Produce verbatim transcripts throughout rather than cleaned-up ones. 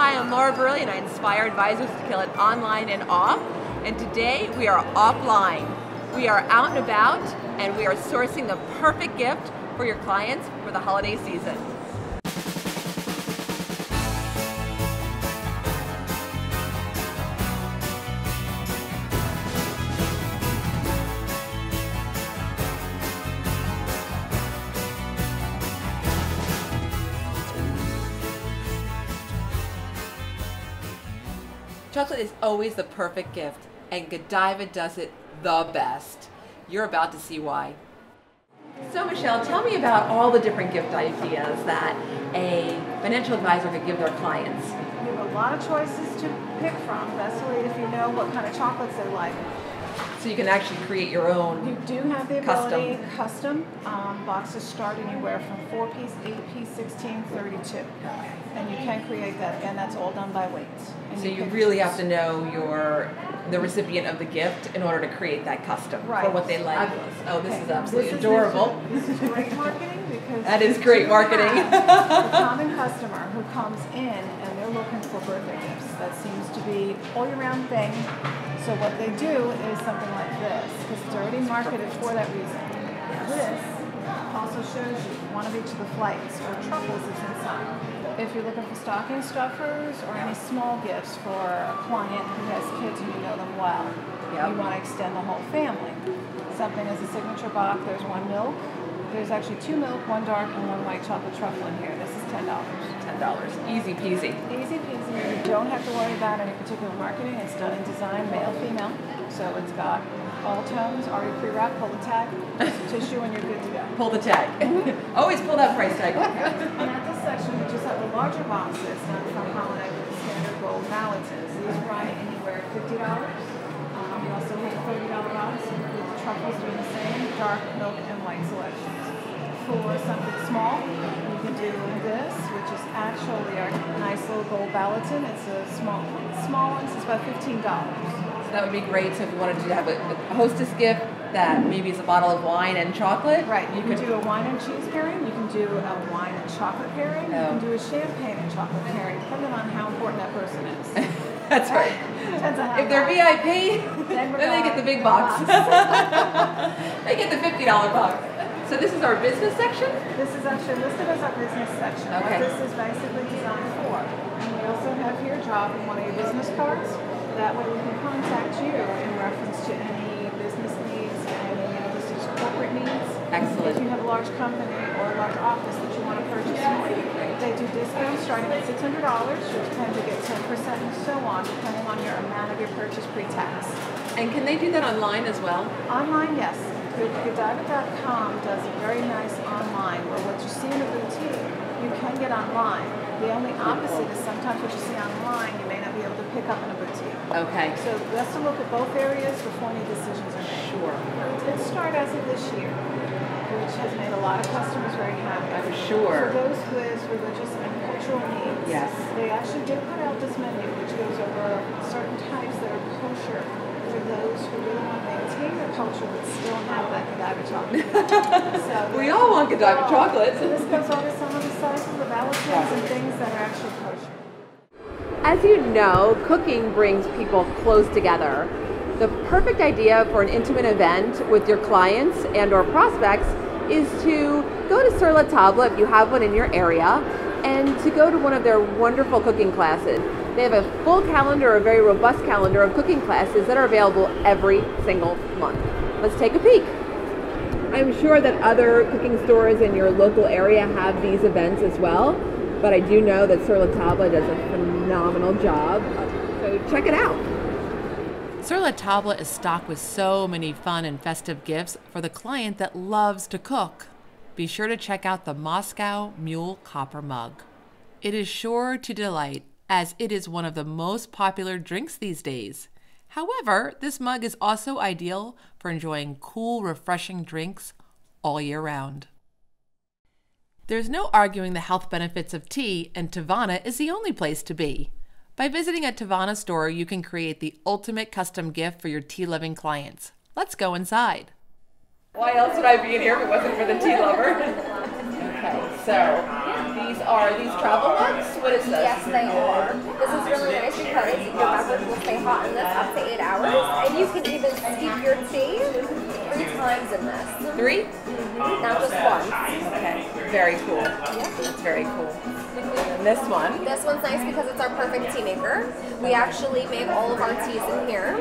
Hi, I'm Laura Virili and I inspire advisors to kill it online and off. And today we are offline. We are out and about and we are sourcing the perfect gift for your clients for the holiday season. Chocolate is always the perfect gift, and Godiva does it the best. You're about to see why. So Michelle, tell me about all the different gift ideas that a financial advisor could give their clients. You have a lot of choices to pick from. That's the way if you know what kind of chocolates they like. So you can actually create your own. You do have the ability custom. custom um, boxes start anywhere from four piece, eight piece, sixteen, thirty-two, and you can create that, and that's all done by weight. And so you, you really choose. have to know your the recipient of the gift in order to create that custom right. for what they like. Fabulous. Oh, this okay. is absolutely this is adorable. This is great marketing because that is great marketing. The common customer who comes in and they're looking for birthday gifts. That seems to be all year round thing. So what they do is something like this, because it's already marketed for that reason. Yes. This also shows you one of each of the flights or truffles is inside. If you're looking for stocking stuffers or any small gifts for a client who has kids and you know them well, yep. you want to extend the whole family. Something as a signature box, there's one milk. There's actually two milk, one dark, and one white chocolate truffle in here. This is ten dollars. ten dollars. Easy peasy. Easy peasy. You don't have to worry about any particular marketing. It's done in design, male, female. So it's got all tones, already pre-wrapped, pull the tag, tissue, and you're good to go. Pull the tag. Always pull that price tag. Okay. And at this section, we just have the larger boxes, not from holiday with the standard gold balances. These run anywhere fifty dollars. Um, we also have thirty dollar boxes. Couples doing the same dark milk and white selections. For something small, you can do this, which is actually our nice little gold ballatin. It's a small one. Small one, so it's about fifteen dollars. So that would be great. So if you wanted to have a, a hostess gift that maybe is a bottle of wine and chocolate. Right. You, you can do a wine and cheese pairing. You can do a wine and chocolate pairing. You oh. can do a champagne and chocolate pairing, depending on how important that person is. That's right. right. If they're V I P, then, then they get the big box. They get the fifty dollar box. So this is our business section? This is actually listed as our business section. Okay. What this is basically designed for. And we also have your job in one of your business cards. That way we can contact you in reference to any business needs, any business corporate needs. Excellent. If you have a large company or a large office that you want to purchase more, they do discounts starting at six hundred dollars. You tend to get ten percent and so on, depending on your amount of your purchase pre-tax. And can they do that online as well? Online, yes. Godiva dot com does a very nice online. Where what you see in a boutique, you can get online. The only opposite is sometimes what you see online, you may not be able to pick up in a boutique. Okay. So let's look at both areas before any decisions are made. Sure. Let's start as of this year, which has made a lot of customers very happy. I'm sure. For those with religious and cultural needs, yes. they actually did put out this menu, which goes over certain types that are kosher for those who really want to maintain their culture but still have that Godiva chocolate. So we all want Godiva all. chocolate. So this goes over some of the sizes of relatives and things that are actually kosher. As you know, cooking brings people close together. The perfect idea for an intimate event with your clients and or prospects is to go to Sur La Table if you have one in your area and to go to one of their wonderful cooking classes. They have a full calendar, a very robust calendar of cooking classes that are available every single month. Let's take a peek. I'm sure that other cooking stores in your local area have these events as well, but I do know that Sur La Table does a phenomenal job, so check it out. Sur La Table is stocked with so many fun and festive gifts for the client that loves to cook. Be sure to check out the Moscow Mule Copper Mug. It is sure to delight, as it is one of the most popular drinks these days. However, this mug is also ideal for enjoying cool, refreshing drinks all year round. There's no arguing the health benefits of tea, and Teavana is the only place to be. By visiting a Teavana store, you can create the ultimate custom gift for your tea-loving clients. Let's go inside. Why else would I be in here if it wasn't for the tea lover? Okay, so these are these travel mugs? What is this? Yes, they are. This is really nice because your beverage will stay hot in this up to eight hours, and you can even steep your tea three times in this. Three? Mm-hmm. Not just once. Okay. Very cool. Yeah. That's very cool. And this one? This one's nice because it's our perfect tea maker. We actually make all of our teas in here.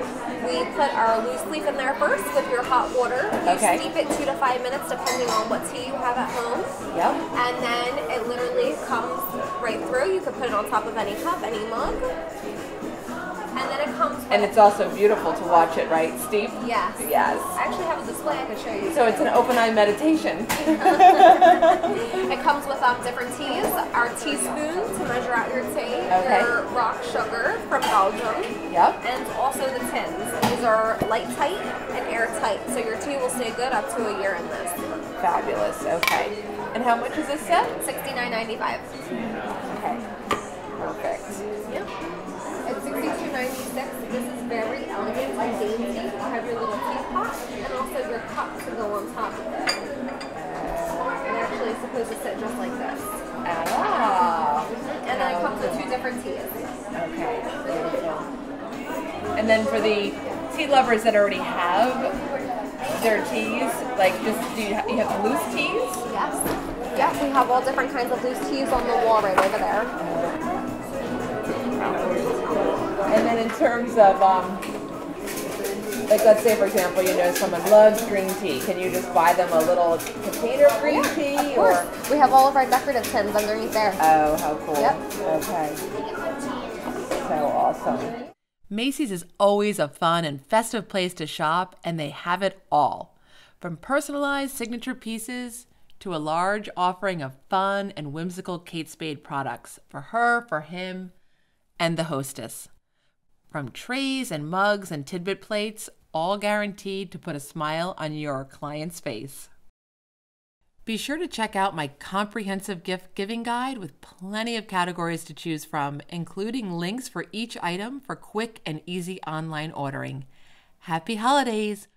We put our loose leaf in there first with your hot water. You okay. steep it two to five minutes depending on what tea you have at home. Yep. And then it literally comes right through. You can put it on top of any cup, any mug. And then it comes And it's also beautiful to watch it, right, Steve? Yes. Yes. I actually have a display I can show you. So it's an open-eye meditation. It comes with um, different teas. Our teaspoon to measure out your tea. Okay. Your rock sugar from Belgium. Yep. And also the tins. These are light-tight and airtight, so your tea will stay good up to a year in this. Fabulous. Okay. And how much is this set? sixty-nine ninety-five. Okay. Perfect. Yep. sixty-two ninety-six. This is very elegant and dainty. You have your little teapot and also your cup to go on top of it. And actually, it's supposed to sit just like this. Ah. And then it comes with two different teas. Okay. And then for the tea lovers that already have their teas, like this, do you have, you have loose teas? Yes. Yes, we have all different kinds of loose teas on the wall right over there. And then in terms of, um, like let's say for example, you know someone loves green tea. Can you just buy them a little container of green yeah, tea? Of course. Or? We have all of our decorative tins underneath there. Oh, how cool. Yep. Okay. So awesome. Macy's is always a fun and festive place to shop, and they have it all. From personalized signature pieces to a large offering of fun and whimsical Kate Spade products for her, for him, and the hostess. From trays and mugs and tidbit plates, all guaranteed to put a smile on your client's face. Be sure to check out my comprehensive gift giving guide with plenty of categories to choose from, including links for each item for quick and easy online ordering. Happy holidays!